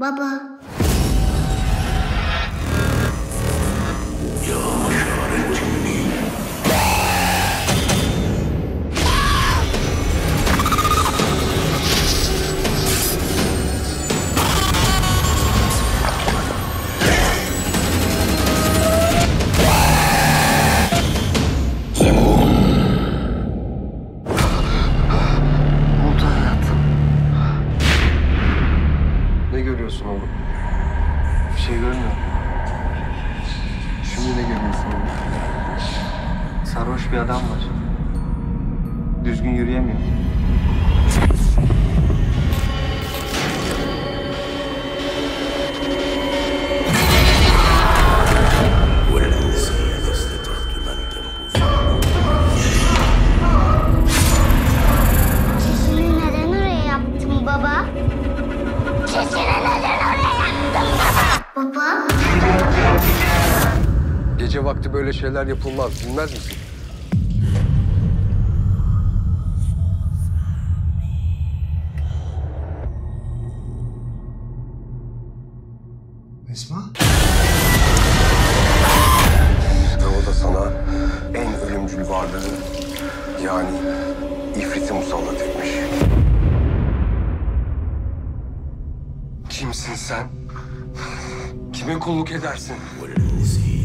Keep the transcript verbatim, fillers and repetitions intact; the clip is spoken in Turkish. Baba. Gece vakti böyle şeyler yapılmaz, bilmez misin? Esma? Ve o da sana en ölümcül varlığı, yani ifriti musallat etmiş. Kimsin sen? Kime kulluk edersin?